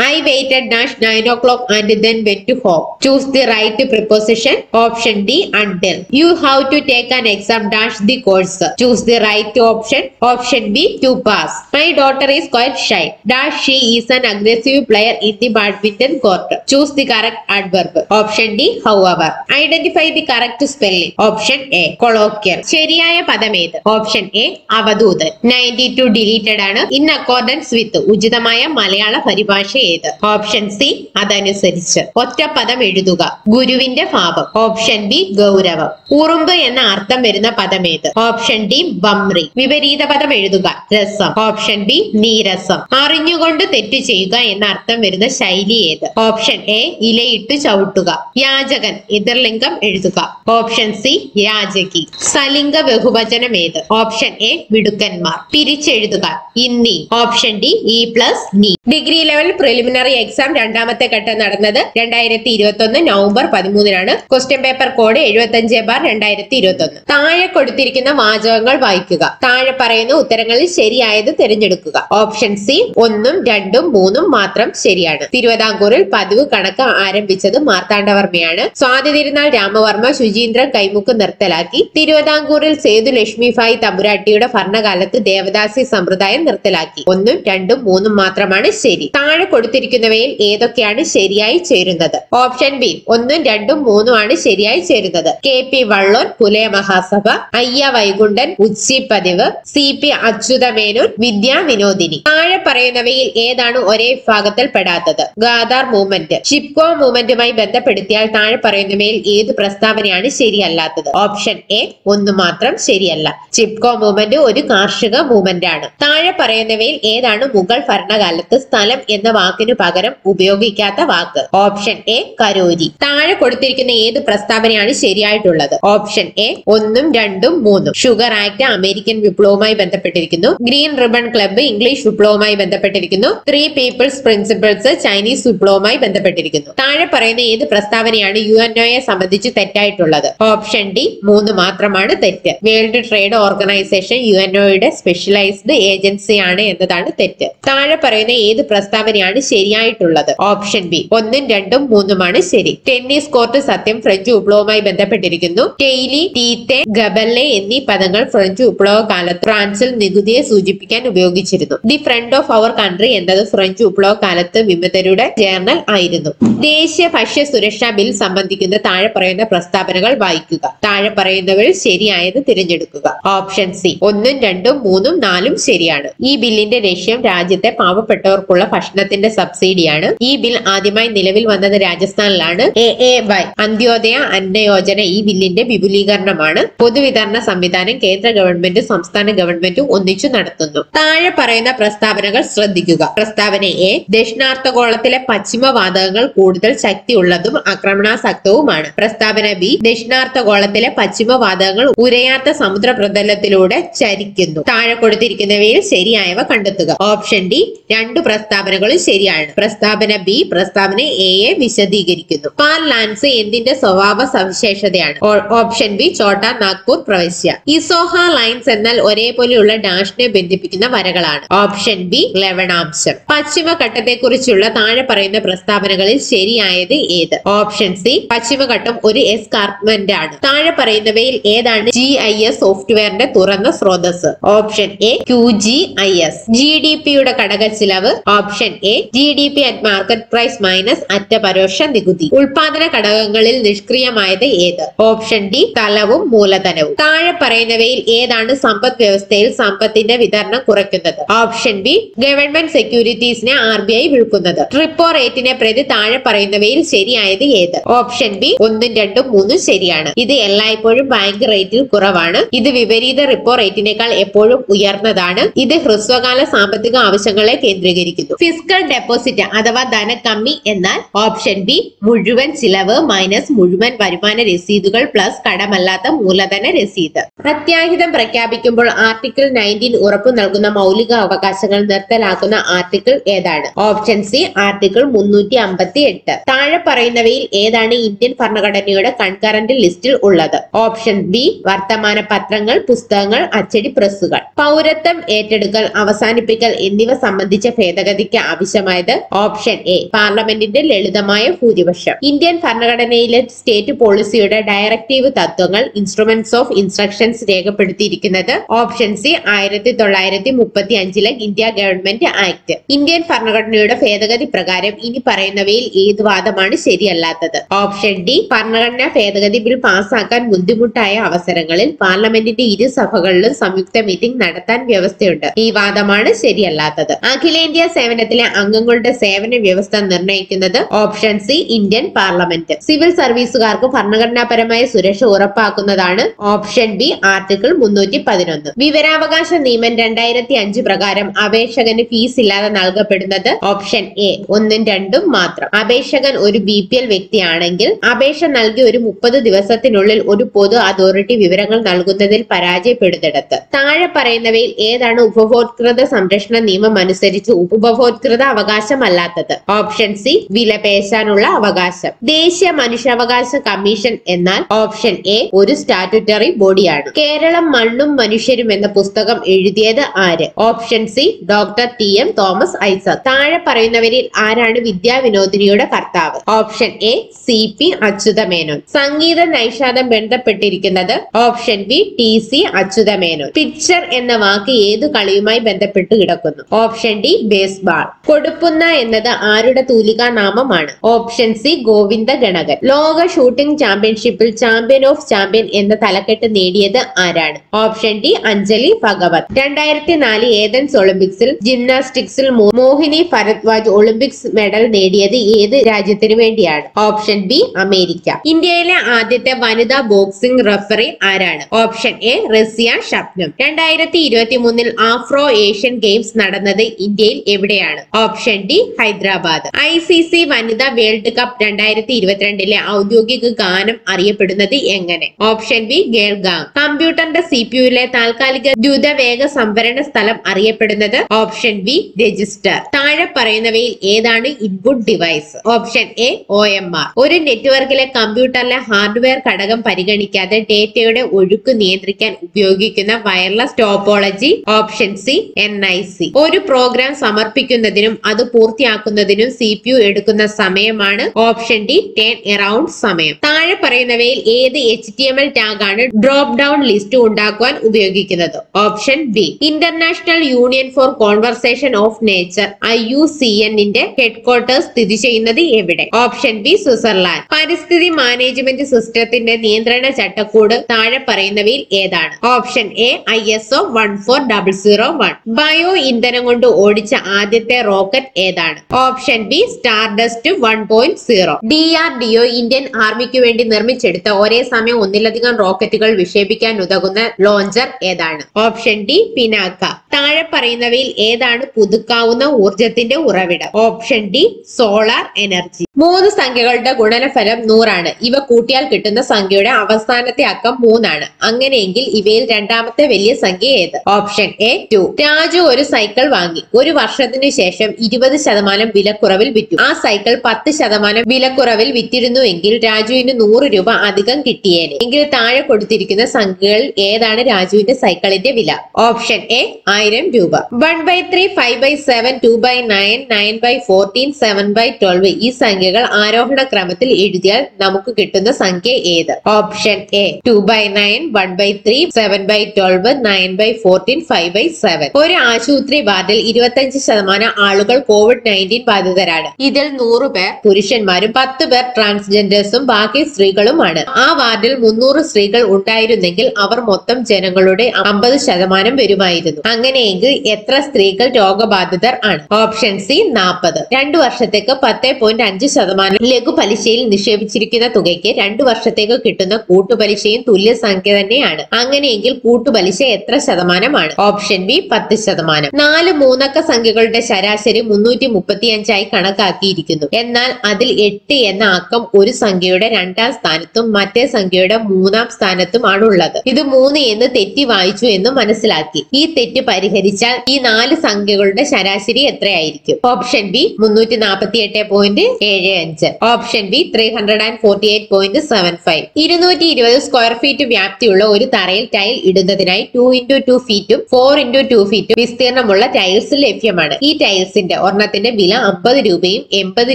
I waited dash 9 o'clock and then went to home. Choose the right preposition. Option D until. You have to take an exam dash the course. Choose the right option. Option B to pass. My daughter is quite shy dash she is an aggressive player in the badminton court. Choose the correct adverb. Option D however. Identify the correct spelling. Option A colloquial. ശരിയായ പദം ഏത്? Option A അവധൂതൻ. 92 deleted ആണ്. In accordance with ഉചിതമായ മലയാള പരിഭാഷ ഏത്? Option C അതനുസരിച്ച്. ഒറ്റപ്പദം എഴുതുക. ഗുരുവിന്റെ ഭാവം. ഓപ്ഷൻ ബി ഗൗരവം. ഉറുമ്പ് എന്ന അർത്ഥം വരുന്ന പദം ഏത്? ഓപ്ഷൻ ഡി ബംറി. വിപരീത പദം എഴുതുക. രസം. ഓപ്ഷൻ ബി നീരസം. അറിഞ്ഞുകൊണ്ട് തെറ്റ് ചെയ്യുക എന്ന അർത്ഥം വരുന്ന ശൈലി ഏത്? Option A ഇലയിട്ട് ചവിട്ടുക. യാചകൻ എതിർലിംഗം എഴുതുക. ഓപ്ഷൻ സി യാചകി. സലിംഗ ബഹുവചനം ഏത്? ഓപ്ഷൻ എ മിടുക്കന്മാർ. പിരിച്ചെഴുതുക. ഇൻ എന്നി ഓപ്ഷൻ ഡി ഇ പ്ലസ് നീ. ഡിഗ്രി ലെവൽ പ്രിലിമിനറി എക്സാം രണ്ടാമത്തെ ഘട്ടം നടന്നത് 2021 നവംബർ 13-നാണ്. Question paper code 75/2021. താഴെ കൊടുത്തിരിക്കുന്ന വാചകങ്ങൾ വായിക്കുക. താഴെ പറയുന്ന ഉത്തരങ്ങളിൽ ശരിയായത് തിരഞ്ഞെടുക്കുക. ഓപ്ഷൻ സി 1, 2, 3 മാത്രം ശരിയാണ്. തിരുവിതാംകൂറിൽ പതിവ് കണക്ക് ആരംഭിച്ചത് മാർത്താണ്ഡവർമ്മയാണ്. സ്വാതിതിരുനാൾ രാമവർമ്മ ശുചീന്ദ്രൻ കൈമുഖ് നിർത്തലാക്കി. തിരുവിതാംകൂറിൽ സേതു ലക്ഷ്മിഭായ് തമ്പുരാട്ടിയുടെ ഭരണകാലത്ത് ദേവദാസി സമ്പ്രദായം നിർത്തലാക്കി. 1, 2, 3 മാത്രമാണ് ശരി. താഴെ കൊടുത്തിരിക്കുന്നവയിൽ ഏതൊക്കെയാണ് ശരിയായി ചേരുന്നത്? ഓപ്ഷൻ ബി 1, 2, 3 ആണ് ശരിയായി ചേരുന്നത്. KP വള്ളോർ പുലയ മഹാസഭ, അയ്യ വൈകുണ്ഠൻ ഉച്ചി പതിവ്, CP അച്യുതമേനോൻ വിദ്യാ വിനോദിനി. താഴെ പറയുന്നവയിൽ ഏതാണ് ഒരേ വിഭാഗത്തിൽ പെടാത്തത്? ഗാദാർ മൂവ്മെന്റ്, ഷിപ്കോ മൂവ്മെന്റുമായി ബന്ധപ്പെടുത്തിയാൽ താഴെ പറയുന്നവയിൽ ഏത് പ്രസ്താവനയാണ് ശരിയല്ലാത്തത്? ഓപ്ഷൻ എ 1 മാത്രം ശരിയല്ല. ചിപ്കോ മൂവ്മെന്റ് ഒരു കാർഷിക മൂവ്മെന്റ് ആണ്. താഴെ പറയുന്നവയിൽ ഏതാണ് മുഗൾ ഭരണകാലത്ത് സ്ഥലം എന്ന വാക്കിനു പകരം ഉപയോഗിക്കാത്ത വാക്ക്? Option A കരോരി. താഴെ കൊടുത്തിരിക്കുന്ന ഏത് പ്രസ്താവനയാണ് ശരിയായിട്ടുള്ളത്? Option A 1, 2, 3. Sugar act American വിപ്ലവവുമായി ബന്ധപ്പെട്ടിരിക്കുന്നു. ഗ്രീൻ റിബൺ ക്ലബ്ബ് ഇംഗ്ലീഷ് വിപ്ലവവുമായി ബന്ധപ്പെട്ടിരിക്കുന്നു. 3 പീപ്പിൾസ് പ്രിൻസിപ്പിൾസ് ചൈനീസ് വിപ്ലവവുമായി ബന്ധപ്പെട്ടിരിക്കുന്നു. താഴെ പറയുന്ന ഏത് പ്രസ്താവനയാണ് UNOയെ സംബന്ധിച്ച് തെറ്റായിട്ടുള്ളത്? ഓപ്ഷൻ ഡി 3 മാത്രമാണ് തെറ്റ്. വേൾഡ് ട്രേഡ് ഓർഗനൈസേഷൻ UNOയുടെ സ്പെഷ്യലൈസ്ഡ് ഏജൻസിയാണ് എന്നതാണ് തെറ്റ്. താഴെ പറയുന്ന ഏത് പ്രസ്താവനയാണ് ശരിയായിട്ടുള്ളത്? ഓപ്ഷൻ ബി 1, 2, 3 ശരി. ടെന്നീസ് കോർട്ട് സത്യം ഫ്രഞ്ച് വിപ്ലവവുമായി ബന്ധപ്പെട്ടിരിക്കുന്നു. ടെയ്ലി, ടീത്തെ, ഗബല്ലെ എന്നീ പദങ്ങൾ ഫ്രഞ്ച് വിപ്ലവ കാലത്ത് ഫ്രാൻസിൽ നികുതിയെ സൂചിപ്പിക്കാൻ ഉപയോഗിച്ചിരുന്നു. The friend of our country എന്നത് ഫ്രഞ്ച് വിപ്ലവ കാലത്ത് വിമതരുടെ ജേർണൽ ആയിരുന്നു. ദേശീയ ഭക്ഷ്യ സുരക്ഷാ ബിൽ സംബന്ധിക്കുന്ന താഴെ പറയുന്ന പ്രസ്താവനകൾ വായിക്കുക. താഴെ പറയുന്നവയിൽ ശരിയായത് തിരഞ്ഞെടുക്കുക. ഓപ്ഷൻ സി 1, 2, 3, 4 ശരിയാണ്. ഈ ബില്ലിന്റെ ലക്ഷ്യം രാജ്യത്തെ പാവപ്പെട്ടവർക്കുള്ള ഭക്ഷണത്തിന്റെ സബ്സിഡിയാണ്. ഈ ബിൽ ആദ്യമായി നിലവിൽ വന്നത് രാജസ്ഥാനിലാണ്. AAY അന്ത്യോദയ അന്നയോജന ഈ ബില്ലിന്റെ വിപുലീകരണമാണ്. പൊതുവിതരണ സംവിധാനം കേന്ദ്ര ഗവൺമെന്റും സംസ്ഥാന ഗവൺമെന്റും ഒന്നിച്ചു നടത്തുന്നു. താഴെ പറയുന്ന പ്രസ്താവനകൾ ശ്രദ്ധിക്കുക. പ്രസ്താവന A ദക്ഷിണാർദ്ധഗോളത്തിലെ പശ്ചിമവാതകങ്ങൾ കൂടുതൽ ശക്തിയുള്ളതും ആക്രമണാസക്തവുമാണ്. പ്രസ്താവന B ദക്ഷിണാർദ്ധഗോളത്തിലെ പശ്ചിമവാതകങ്ങൾ ഉരയാത്ത സമുദ്ര പ്രതലത്തിലൂടെ ചരിക്കുന്നു. താഴെ കൊടുത്തിരിക്കുന്നവയിൽ ശരിയായവ കണ്ടെത്തുക. ഓപ്ഷൻ D 2 പ്രസ്താവനകളും ശരിയാണ്. പ്രസ്താവന B പ്രസ്താവന എയെ വിശദീകരിക്കുന്നു. പാൽ ലാൻസ് എന്തിന്റെ സ്വഭാവ സവിശേഷതയാണ്? ഓപ്ഷൻ B ചോട്ടാ നാഗ്പൂർ പ്രവിശ്യ. ഇസോഹ ലൈൻസ് എന്നാൽ ഒരേപോലെയുള്ള ഡാഷിനെ ബന്ധിപ്പിക്കുന്ന വരകളാണ്. Option B 11. പശ്ചിമഘട്ടത്തെ കുറിച്ചുള്ള താഴെ പറയുന്ന പ്രസ്താവനകളിൽ ശരിയായത് ഏത്? ഓപ്ഷൻ സി പശ്ചിമഘട്ടം ഒരു എസ്കാർപ്മെന്റ് ആണ്. താഴെ പറയുന്നവയിൽ ഏതാണ് GIS സോഫ്റ്റ്വെയറിന്റെ തുറന്ന സ്രോതസ്? Option A QGIS. GDPയുടെ ഘടക ചിലവ്? Option A GDP at market price minus അറ്റ പരോക്ഷ നികുതി. ഉൽപാദന ഘടകങ്ങളിൽ നിഷ്ക്രിയമായത് ഏത്? ഓപ്ഷൻ D തലവും മൂലധനവും. താഴെ പറയുന്നവയിൽ ഏതാണ് സമ്പദ് വ്യവസ്ഥയിൽ സമ്പത്തിന്റെ വിതരണം കുറയ്ക്കുന്നത്? ഓപ്ഷൻ B ഗവൺമെന്റ് സെക്യൂരിറ്റീസിനെ RBI വിൽക്കുന്നത്. ട്രിപ്പോ റേറ്റിനെ പ്രതി താഴെ പറയുന്നവയിൽ ശരിയായത് ഏത്? ഓപ്ഷൻ B 1, 2, 3 ശരിയാണ്. ഇത് എല്ലായ്പ്പോഴും ബാങ്ക് റേറ്റിൽ കുറവാണ്. ഇത് വിപരീത റിപ്പോ റേറ്റിനേക്കാൾ എപ്പോഴും ഉയർന്നതാണ്. ഇത് ഹ്രസ്വകാല സാമ്പത്തിക ആവശ്യങ്ങളെ കേന്ദ്രീകരിക്കുന്നു. ഫിസ്കൽ ഡെപ്പോസിറ്റ് അഥവാ ധനക്കമ്മി എന്നാൽ? ഓപ്ഷൻ B മുഴുവൻ ചിലവ് മൈനസ് മുഴുവൻ വരുമാന രസീതുകൾ പ്ലസ് കടമല്ലാത്ത മൂലധന രസീത്. പ്രത്യാഹിതം പ്രഖ്യാപിക്കുമ്പോൾ ആർട്ടിക്കിൾ 19 ഉറപ്പു നൽകുന്ന മൗലിക അവകാശങ്ങൾ നിർത്തലാക്കുന്ന ആർട്ടിക്കിൾ ഏതാണ്? Option C article 358. താഴെ പറയുന്നവയിൽ ഏതാണ് ഇന്ത്യൻ ഭരണഘടനയുടെ കൺകറന്റ് ലിസ്റ്റിൽ ഉള്ളത്? ഓപ്ഷൻ B വർത്തമാന പത്രങ്ങൾ, പുസ്തകങ്ങൾ, അച്ചടി പ്രസ്സുകൾ. പൗരത്വം ഏറ്റെടുക്കൽ, അവസാനിപ്പിക്കൽ എന്നിവ സംബന്ധിച്ച ഭേദഗതിക്ക് ആവശ്യമായത്? ഓപ്ഷൻ A പാർലമെന്റിന്റെ ലളിതമായ ഭൂരിപക്ഷം. ഇന്ത്യൻ ഭരണഘടനയിലെ സ്റ്റേറ്റ് പോളിസിയുടെ ഡയറക്റ്റീവ് തത്വങ്ങൾ, ഇൻസ്ട്രുമെന്റ്സ് ഓഫ് ഇൻസ്ട്രക്ഷൻസ് രേഖപ്പെടുത്തിയിരിക്കുന്നത്? ഓപ്ഷൻ C 1935-ലെ ഇന്ത്യ ഗവൺമെന്റ് ആക്ട്. ഇന്ത്യൻ ഭരണഘടനയുടെ ഭേദഗതി പ്രകാരം ഇനി പറയുന്നവയിൽ ഏത് വാദമാണ് ശരിയല്ലാത്തത്? ഓപ്ഷൻ D ഭരണഘടനാ ഭേദഗതി ബിൽ പാസാക്കാൻ ബുദ്ധിമുട്ടായ അവസരങ്ങളിൽ പാർലമെന്റിന്റെ ഇരുസഭകളിലും സംയുക്ത മീറ്റിംഗ് നടത്താൻ വ്യവസ്ഥയുണ്ട്. ഈ വാദമാണ് ശരിയല്ലാത്തത്. അഖിലേന്ത്യാ സേവനത്തിലെ അംഗങ്ങളുടെ സേവന വ്യവസ്ഥ നിർണ്ണയിക്കുന്നത്? Option C Indian parliament. Civil സർവീസുകാർക്ക് ഭരണഘടനാപരമായ സുരക്ഷ ഉറപ്പാക്കുന്നതാണ്? Option B article 311. വിവരാവകാശ നിയമം 2005 പ്രകാരം അപേക്ഷകന് ഫീസ് ഇല്ലാതെ നൽകപ്പെടുന്നത്? ഓപ്ഷൻ A 1, 2 മാത്രം. അപേക്ഷകൻ ഒരു BPL വ്യക്തിയാണെങ്കിൽ അപേക്ഷ നൽകി ഒരു 30 ദിവസത്തിനുള്ളിൽ ഒരു പൊതു അതോറിറ്റി വിവരങ്ങൾ നൽകുന്നതിൽ പരാജയപ്പെടുന്നിടത്ത് താഴെ പറയുന്നവയിൽ ഏതാണ് ഉപഭോക്തൃ ഉപഭോക്തൃ സംരക്ഷണ നിയമം അനുസരിച്ച് ഉപഭോക്തൃ അവകാശമല്ലാത്തത്. ഓപ്ഷൻ സി, വില പേശാനുള്ള അവകാശം. ദേശീയ മനുഷ്യാവകാശ കമ്മീഷൻ എന്നാൽ ഓപ്ഷൻ എ ഒരു സ്റ്റാറ്റ്യൂട്ടറി ബോഡിയാണ്. കേരളം മണ്ണും മനുഷ്യരും എന്ന പുസ്തകം എഴുതിയത് ആര്? Option C, doctor T M Thomas Isaac. താഴെ പറയുന്നവരിൽ ആരാണ് വിദ്യാവിനോദിനിയുടെ കർത്താവ്? Option A, C P Achutha Menon. Sangeetha Naishadham ബന്ധപ്പെട്ടിരിക്കുന്നത് option B, T C Achutha Menon. Picture എന്ന വാക്ക് ഏത് കളിയുമായി ബന്ധപ്പെട്ട് കിടക്കുന്നു? Option D, baseball. കൊടുപ്പുന്ന എന്നത് ആരുടെ തൂലികാ നാമമാണ്? Option C, Govinda Ganakan. ലോക ഷൂട്ടിംഗ് ചാമ്പ്യൻഷിപ്പിൽ ചാമ്പ്യൻ ഓഫ് ചാമ്പ്യൻ എന്ന തലക്കെട്ട് നേടിയത് ആരാണ്? Option D, Anjali Bhagwat. 2004 Athens ഒളിമ്പിക്സിൽ ജിംനാസ്റ്റിക്സിൽ മോഹിനി ഭരദ്വാജ് ഒളിമ്പിക്സ് മെഡൽ നേടിയത് ഏത് രാജ്യത്തിനു വേണ്ടിയാണ്? Option B, America. ഇന്ത്യയിലെ ആദ്യത്തെ വനിതാ ബോക്സിംഗ് റഫറി ആരാണ്? Option A, Razia Shabnam. 2023 Afro Asian games നടന്നത് ഇന്ത്യയിൽ എവിടെയാണ്? Option D, Hyderabad. ICC വനിതാ വേൾഡ് കപ്പ് 2022 ഔദ്യോഗിക ഗാനം അറിയപ്പെടുന്നത് എങ്ങനെ? Option B, girl gang. കമ്പ്യൂട്ടറിന്റെ CPU-യിലെ താൽക്കാലിക ദ്രുതവേഗ സംഭരണ സ്ഥലം അറിയപ്പെടുന്നത്? Option B, register. താഴെ പറയുന്നവയിൽ ഏതാണ് input device? Option A, OMR. ഒരു നെറ്റ്വർക്കിലെ കമ്പ്യൂട്ടറിലെ ഹാർഡ്വെയർ ഘടകം പരിഗണിക്കാതെ ഡേറ്റയുടെ ഒഴുക്ക് നിയന്ത്രിക്കാൻ ഉപയോഗിക്കുന്ന wireless topology? Option C, NIC. ഒരു പ്രോഗ്രാം സമർപ്പിക്കുന്നതിനും അത് പൂർത്തിയാക്കുന്നതിനും CPU എടുക്കുന്ന സമയമാണ്? ഓപ്ഷൻ ഡി, ടേൺ എറൌണ്ട് സമയം. താഴെ പറയുന്നവയിൽ ഏത് HTML ടാഗാണ് ഡ്രോപ്പ് ഡൌൺ ലിസ്റ്റ് ഉണ്ടാക്കുവാൻ ഉപയോഗിക്കുന്നത്? Option B, international union for conversation of nature IUCN-ന്റെ ഹെഡ്ക്വാർട്ടേഴ്സ് സ്ഥിതി ചെയ്യുന്നത് എവിടെ? Option B, Switzerland. പരിസ്ഥിതി മാനേജ്മെന്റ് സിസ്റ്റത്തിന്റെ നിയന്ത്രണ ചട്ടക്കൂട് താഴെ പറയുന്നവയിൽ ഏതാണ്? Option A, ISO 14001. ബയോ ഇന്ധനം കൊണ്ട് ഓടിച്ച ആദ്യത്തെ റോക്കറ്റ് ഏതാണ്? Option B, stardust 1.0. DRDO Indian ആർമിക്ക് വേണ്ടി നിർമ്മിച്ചെടുത്ത ഒരേ സമയം ഒന്നിലധികം റോക്കറ്റുകൾ വിക്ഷേപിക്കാൻ ഉതകുന്ന ലോഞ്ചർ ഏതാണ്? Option D, Pinaka. താഴെ പറയുന്നവയിൽ ഏതാണ് പുതുക്കാവുന്ന ഊർജത്തിന്റെ ഉറവിടം? Option D, solar energy. 3 സംഖ്യകളുടെ ഗുണനഫലം 100 ആണ്. ഇവ കൂട്ടിയാൽ കിട്ടുന്ന സംഖ്യയുടെ അവസാനത്തെ അക്കം 3 ആണ്. അങ്ങനെയെങ്കിൽ ഇവയിൽ രണ്ടാമത്തെ വലിയ സംഖ്യ ഏത്? Option A, 2. രാജു ഒരു സൈക്കിൾ വാങ്ങി. ഒരു വർഷത്തിനു ശേഷം 20% വിലക്കുറവിൽ വിറ്റു. ആ സൈക്കിൾ 10% വിലക്കുറവിൽ വിറ്റിരുന്നു എങ്കിൽ രാജുവിന് 100 രൂപ അധികം കിട്ടിയേനെ. എങ്കിൽ താഴെ കൊടുത്തിരിക്കുന്ന സംഖ്യകളിൽ ഏതാണ് രാജുവിന്റെ സൈക്കിളിന്റെ വില? ഓപ്ഷൻ എ, 1000 രൂപ. 1/3, 5/7, 2/9, 9/14, 7/12 ഈ സംഖ്യകൾ ആരോഹണ ക്രമത്തിൽ എഴുതിയാൽ നമുക്ക് കിട്ടുന്ന സംഖ്യ ഏത്? Option A, 2/9, 1/3, 7/12, 9/14, 5/7. ഒരു ആശുപത്രി വാർഡിൽ 25% ആളുകൾ COVID-19 ബാധിതരാണ്. ഇതിൽ 100 പേർ പുരുഷന്മാരും 10 പേർ ട്രാൻസ്ജെൻഡേഴ്സും ബാക്കി സ്ത്രീകളുമാണ്. ആ വാർഡിൽ 300 സ്ത്രീകൾ ഉണ്ടായിരുന്നെങ്കിൽ അവർ മൊത്തം ജനങ്ങളുടെ 50% വരുമായിരുന്നു. അങ്ങനെയെങ്കിൽ എത്ര സ്ത്രീകൾ രോഗബാധിതർ ആണ്? Option C, 40. 2 വർഷത്തേക്ക് 10.5% ലഘു പലിശയിൽ നിക്ഷേപിച്ചിരിക്കുന്ന തുകയ്ക്ക് 2 വർഷത്തേക്ക് കിട്ടുന്ന കൂട്ടുപലിശയും തുല്യ സംഖ്യ തന്നെയാണ്. അങ്ങനെയെങ്കിൽ കൂട്ടുപലിശ എത്ര ശതമാനമാണ്? Option B, 10%. 4 മൂന്നക്ക സംഖ്യകളുടെ ശരാശരി 335 കണക്കാക്കിയിരിക്കുന്നു. എന്നാൽ അതിൽ 8 എന്ന അക്കം ഒരു സംഖ്യയുടെ 2-ാം സ്ഥാനത്തും മറ്റേ സംഖ്യയുടെ 3-ാം സ്ഥാനത്തും ആണുള്ളത്. ഇത് 3 എന്ന് തെറ്റി വായിച്ചു എന്ന് മനസ്സിലാക്കി. ഈ തെറ്റ് പരിഹരിച്ചാൽ ഈ 4 സംഖ്യകളുടെ ശരാശരി എത്രയായിരിക്കും? Option B, 348.75. Option B, 348.75. 220 square feet വ്യാപ്തിയുള്ള ഒരു തറയിൽ ടൈൽ ഇടുന്നതിനായി 2x2 ഫീറ്റും 4x2 ഫീറ്റും വിസ്തീർണമുള്ള ടൈൽസ് ലഭ്യമാണ്. ഈ ടൈൽസിന്റെ ഒരെണ്ണത്തിന്റെ വില 50 രൂപയും 80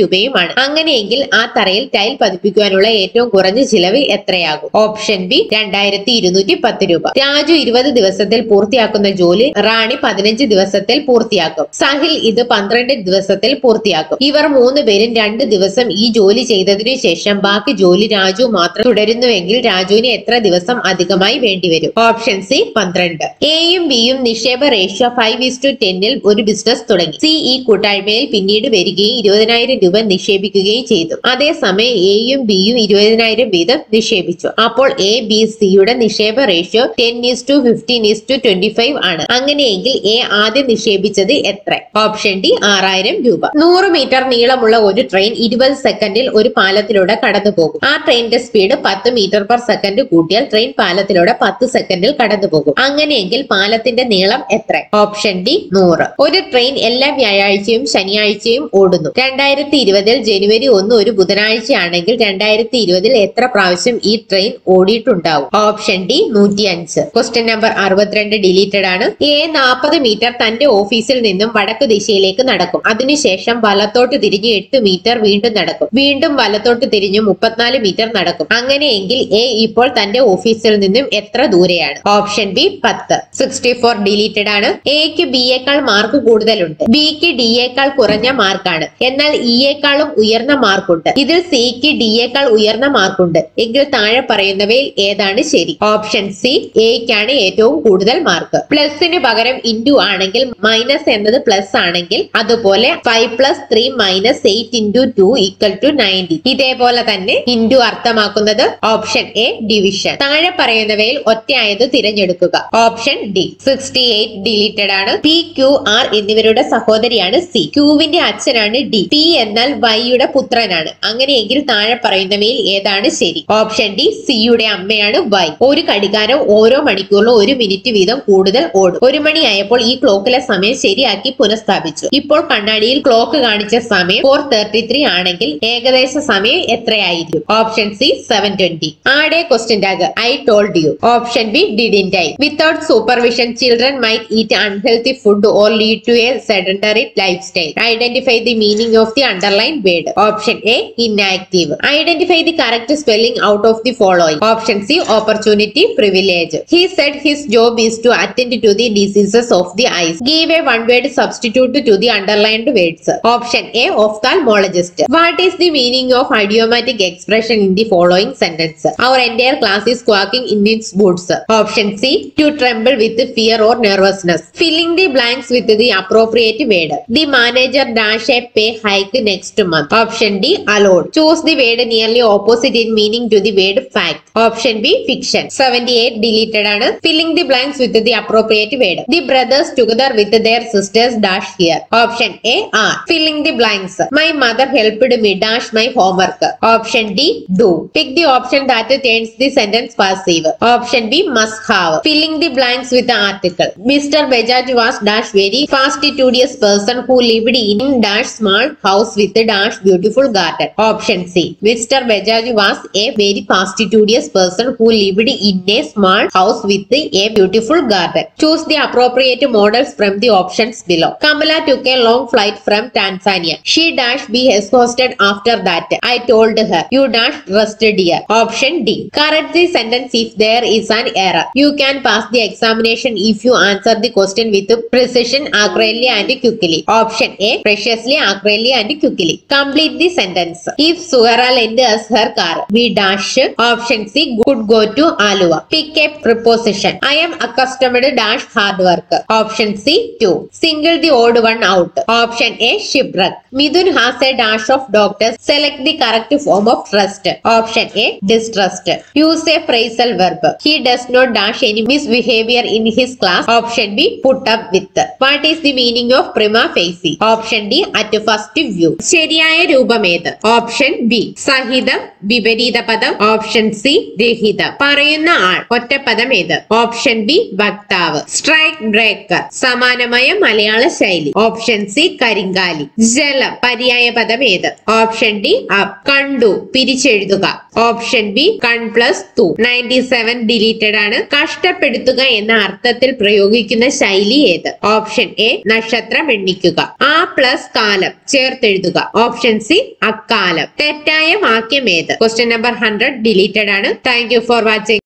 രൂപയുമാണ്. അങ്ങനെയെങ്കിൽ ആ തറയിൽ ടൈൽ പതിപ്പിക്കുവാനുള്ള ഏറ്റവും കുറഞ്ഞ ചിലവ് എത്രയാകും? ഓപ്ഷൻ ബി, 2210 രൂപ. രാജു 20 ദിവസത്തിൽ പൂർത്തിയാക്കുന്ന ജോലി റാണി 15 ദിവസത്തിൽ പൂർത്തിയാക്കും. സാഹിൽ ഇത് 12 ദിവസത്തിൽ പൂർത്തിയാക്കും. ഇവർ 3 പേരും 2 ദിവസം ഈ ജോലി ചെയ്തതിനു ശേഷം ബാക്കി ജോലി രാജു മാത്രം തുടരുന്നുവെങ്കിൽ രാജുവിന് എത്ര ദിവസം അധികമായി വേണ്ടിവരും? Option C, 12. A യും B യും നിക്ഷേപ റേഷ്യോ 5:10-ൽ ഒരു ബിസിനസ് തുടങ്ങി. സി ഈ കൂട്ടായ്മയിൽ പിന്നീട് വരികയും 20,000 രൂപ നിക്ഷേപിക്കുകയും ചെയ്തു. അതേസമയം A യും B യും 20,000 വീതം നിക്ഷേപിച്ചു. അപ്പോൾ ABCയുടെ നിക്ഷേപ റേഷ്യോ 10:15:25 ആണ്. അങ്ങനെ അങ്ങനെയെങ്കിൽ എ ആദ്യം നിക്ഷേപിച്ചത് എത്ര? ഓപ്ഷൻ ഡി 6000 രൂപ. 100 മീറ്റർ നീളമുള്ള ഒരു ട്രെയിൻ 20 സെക്കൻഡിൽ ഒരു പാലത്തിലൂടെ കടന്നു പോകും. ആ ട്രെയിനിന്റെ സ്പീഡ് 10 മീറ്റർ പെർ സെക്കൻഡ് കൂട്ടിയാൽ ട്രെയിൻ പാലത്തിലൂടെ 10 സെക്കൻഡിൽ കടന്നു പോകും. അങ്ങനെയെങ്കിൽ പാലത്തിന്റെ നീളം എത്ര? Option D 100. ഒരു ട്രെയിൻ എല്ലാ വ്യാഴാഴ്ചയും ശനിയാഴ്ചയും ഓടുന്നു. 2020 ജനുവരി 1 ഒരു ബുധനാഴ്ചയാണെങ്കിൽ 2020 എത്ര പ്രാവശ്യം ഈ ട്രെയിൻ ഓടിയിട്ടുണ്ടാവും? Option D 105. Question number 62 deleted ആണ്. എ 40 മീറ്റർ തന്റെ ഓഫീസിൽ നിന്നും വടക്ക് ദിശയിലേക്ക് നടക്കും. അതിനുശേഷം വലത്തോട്ട് തിരിഞ്ഞ് 8 മീറ്റർ വീണ്ടും നടക്കും. വീണ്ടും വലത്തോട്ട് തിരിഞ്ഞ് 34 മീറ്റർ നടക്കും. അങ്ങനെയെങ്കിൽ എ ഇപ്പോൾ തന്റെ ഓഫീസിൽ നിന്നും എത്ര ദൂരെയാണ്? Option B 10. 64 ഡിലീറ്റഡ് ആണ്. എക്ക് ബിയേക്കാൾ മാർക്ക് കൂടുതലുണ്ട്. ബിക്ക് ഡിയേക്കാൾ കുറഞ്ഞ മാർക്കാണ്. എന്നാൽ ഇയേക്കാളും ഉയർന്ന മാർക്കുണ്ട്. ഇതിൽ സിക്ക് ഡിയേക്കാൾ ഉയർന്ന മാർക്കുണ്ട്. എങ്കിൽ താഴെ പറയുന്നവയിൽ ഏതാണ് ശരി? ഓപ്ഷൻ സി, എക്കാണ് ഏറ്റവും കൂടുതൽ മാർക്ക്. പ്ലസിന് പകരം ഇൻഡു ആണെങ്കിൽ മൈനസ് എന്നത് പ്ലസ് ആണെങ്കിൽ അതുപോലെ 5 + 3 - 8 × 2 = 90. ഇതേപോലെ തന്നെ ഇൻഡു അർത്ഥമാക്കുന്നത് ഓപ്ഷൻ എ ഡിവിഷൻ. താഴെ പറയുന്നവയിൽ ഒറ്റയായത് തിരഞ്ഞെടുക്കുക. Option D. 68 ഡിലീറ്റഡ് ആണ്. പി, ക്യു, ആർ എന്നിവരുടെ സഹോദരിയാണ് സി. ക്യൂവിന്റെ അച്ഛനാണ് ഡി. പി എന്നാൽ വൈയുടെ പുത്രനാണ്. അങ്ങനെയെങ്കിൽ താഴെ പറയുന്നവയിൽ ഏതാണ് ശരി? ഓപ്ഷൻ ഡി, സിയുടെ അമ്മയാണ് വൈ. ഒരു ഘടികാരം ഓരോ മണിക്കൂറിലും 1 മിനിറ്റ് വീതം കൂടുതൽ ഓടും. 1 മണിയായപ്പോൾ ഈ ക്ലോക്കിലെ സമയം ശരിയാക്കി പുനഃസ്ഥാപിച്ചു. ഇപ്പോൾ കണ്ണാടിയിൽ ക്ലോക്ക് കാണിച്ച സമയം 4:33 ആണെങ്കിൽ ഏകദേശ സമയം എത്രയായിരിക്കും? Option C 7:20. Add a question tag I told you. Option B didn't I. Without supervision children might eat unhealthy food or lead to a sedentary life style. Identify the meaning of the underline word. Option A inactive. Identify the correct spelling out of the following. Option C opportunity privilege. He said his job is to attend to the diseases of the eyes. Give a one word substitute to the underlined words. Option A ophthalmologist. What is the meaning of idiomatic expression in the following sentence? Our entire class is squawking in its boots. Option C to tremble with fear or nervousness. Filling the blanks with the appropriate word. The manager dash a pay hike next month. Option D, allowed. Choose the word nearly opposite in meaning to the word fact. Option B, fiction. 78 deleted and filling the blanks with the appropriate word. The brothers together with their sisters dash here. Option A, are. Filling the blanks. My mother helped me dash my homework. Option D, do. Pick the option that turns the sentence passive. Option B, must have. Filling the blanks with the article. Mr. Bajaj was dash very fastidious person who lived in dash small house with dash beautiful garden. Option C. Mister Bajaj was a very fastidious person who lived in a small house with a beautiful garden. Choose the appropriate models from the options below. Kamala took a long flight from Tanzania. She dash be exhausted after that. I told her, you dash rest dear. Option D. Correct the sentence if there is an error. You can pass the examination if you answer the question with precision, accurately and quickly. Option A. Preciously, accurately and quickly. Complete the sentence. If Suhara lent us her car, we dash. Option C. Could go to Alua. Pick a preposition. I am accustomed dash hard work. Option C 2. Single the odd one out. Option A shipwreck. Midun has a dash of doctors. Select the correct form of trust. Option A distrust. Use a phrasal verb. He does not dash any misbehavior in his class. Option B put up with. What is the meaning of prima facie? Option D at first view. ശരിയായ രൂപം ഏത്? Option B സഹിതം വിപരീത പദം. Option C രഹിതം. പറയുന്ന ആൾ ഒറ്റ പദം ഏത്? ഓപ്ഷൻ ബി വക്താവ്. Strike breaker. സമാനമായ മലയാള ശൈലി. ഓപ്ഷൻ സി കരിങ്കാലി. ജലം പര്യായ പദം ഏത്? ഓപ്ഷൻ ഡി അപ്. കണ്ടു പിരിച്ചെഴുതുക. ഓപ്ഷൻ ബി കൺ പ്ലസ് ടു. 97 ഡിലീറ്റഡ് ആണ്. കഷ്ടപ്പെടുത്തുക എന്ന അർത്ഥത്തിൽ പ്രയോഗിക്കുന്ന ശൈലി ഏത്? ഓപ്ഷൻ എ നക്ഷത്രം എണ്ണിക്കുക. ആ പ്ലസ് കാലം ചേർത്തെഴുതുക. Option C അക്കാലം. തെറ്റായ വാക്യം ഏത്? ക്വസ്റ്റ്യൻ നമ്പർ 100 ഡിലീറ്റഡ് ആണ്. Thank you for watching.